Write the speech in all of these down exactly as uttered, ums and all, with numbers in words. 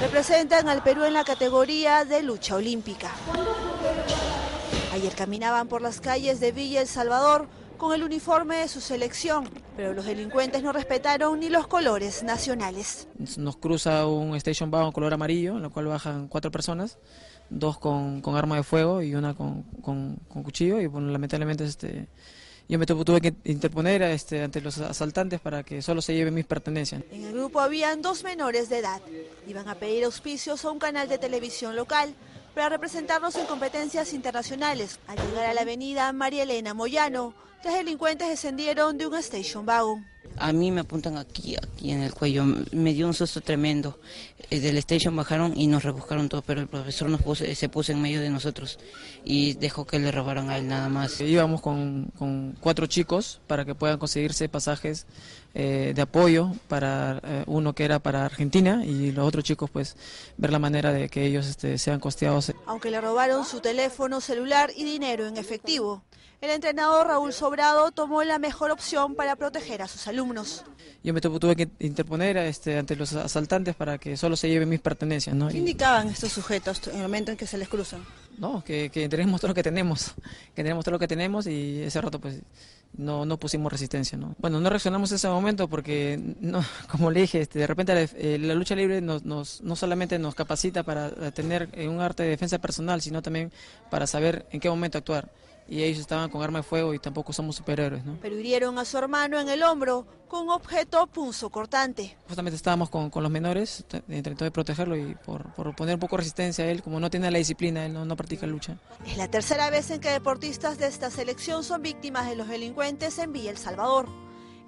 representan al Perú en la categoría de lucha olímpica. Ayer caminaban por las calles de Villa El Salvador con el uniforme de su selección, pero los delincuentes no respetaron ni los colores nacionales. Nos cruza un station wagon color amarillo, en el cual bajan cuatro personas, dos con, con arma de fuego y una con, con, con cuchillo, y bueno, lamentablemente este, yo me tuve que interponer este, ante los asaltantes para que solo se lleven mis pertenencias. En el grupo habían dos menores de edad, iban a pedir auspicios a un canal de televisión local, para representarnos en competencias internacionales. Al llegar a la avenida María Elena Moyano, tres delincuentes descendieron de un station wagon. A mí me apuntan aquí, aquí en el cuello, me dio un susto tremendo. Del station bajaron y nos rebuscaron todo, pero el profesor nos puso, se puso en medio de nosotros y dejó que le robaran a él nada más. Íbamos con, con cuatro chicos para que puedan conseguirse pasajes eh, de apoyo, para eh, uno que era para Argentina y los otros chicos pues ver la manera de que ellos este, sean costeados. Aunque le robaron su teléfono celular y dinero en efectivo, el entrenador Paúl Sobrado tomó la mejor opción para proteger a sus alumnos. Yo me tuve que interponer este, ante los asaltantes para que solo se lleven mis pertenencias, ¿no? ¿Qué indicaban estos sujetos en el momento en que se les cruzan? No, que, que tenemos todo lo que tenemos, que tenemos todo lo que tenemos y ese rato pues no, no pusimos resistencia, ¿no? Bueno, no reaccionamos en ese momento porque, no, como le dije, este, de repente la, eh, la lucha libre nos, nos, no solamente nos capacita para tener un arte de defensa personal, sino también para saber en qué momento actuar. Y ellos estaban con arma de fuego y tampoco somos superhéroes, ¿no? Pero hirieron a su hermano en el hombro con un objeto punzocortante. Justamente estábamos con, con los menores, intentando de protegerlo y por, por poner un poco de resistencia a él, como no tiene la disciplina, él no, no practica lucha. Es la tercera vez en que deportistas de esta selección son víctimas de los delincuentes en Villa El Salvador.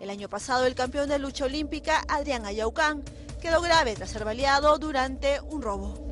El año pasado el campeón de lucha olímpica, Adrián Ayaucán, quedó grave tras ser baleado durante un robo.